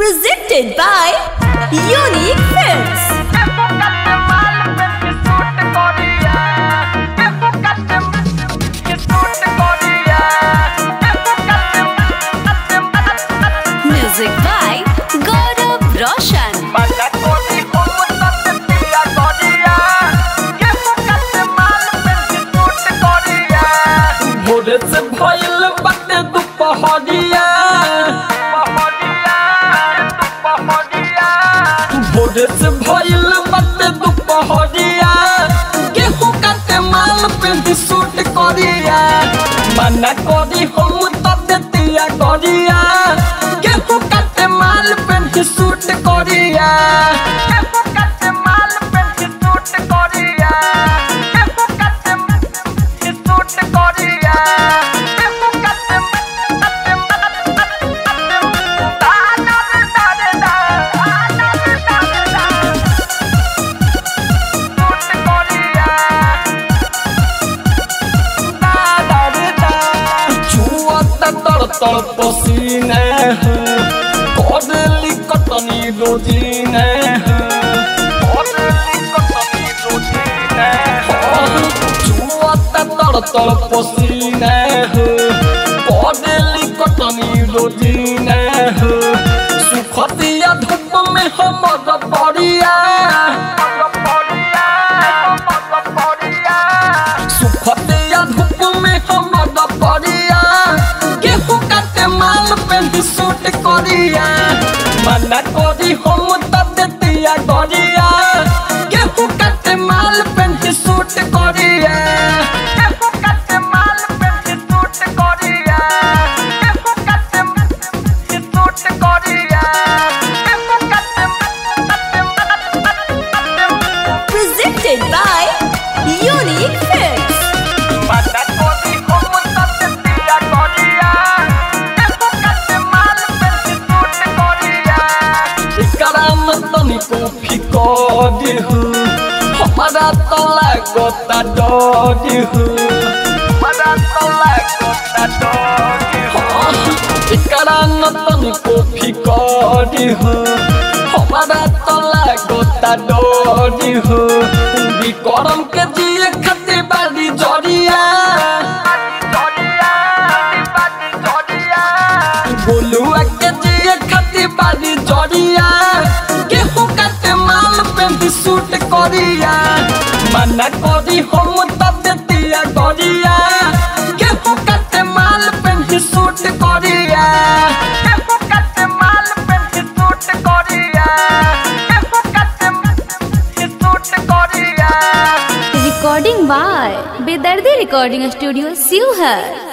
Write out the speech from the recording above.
Presented by unique films. Music by Gaurav Roshan. गेहूं काटे माल पे सूट करिया मना करी हम ततिया करिया गेहूं काटे माल पे सूट करिया गेहूं काटे माल पे सूट करिया गेहूं काटे पे सूट करिया गेहूं काटे पसीने कोडली कटनी रोजीने कोडली कटनी रोजीने छुआ तड़तड़ पसीने कोडली कटनी रोजीने सुखतिया धूप में हम बढ़िया सुखतिया धूप में हम बढ़िया सूट करिया मना करी हम ततिया करिया गेहूं काटे माल पे सूट करिया गेहूं काटे माल पे सूट करिया गेहूं काटे पे सूट करिया गेहूं काटे। Presented by unique films. हमारा तो लागता डोरी हूँ हमारा तो लागता डोरी हूँ इकरा नतन को फिकारी हूँ हमारा तो लागता डोरी हूँ विकरम के जिए खते बारी जोड़िया बोलुआ के जिए खते बारी जोड़िया सूट करिया मना करी हम ततिया करिया गेहूं काटे माल पे सूट करिया गेहूं काटे माल पे सूट करिया गेहूं काटे पे सूट करिया। Recording by Bedardi recording studio Sheohar.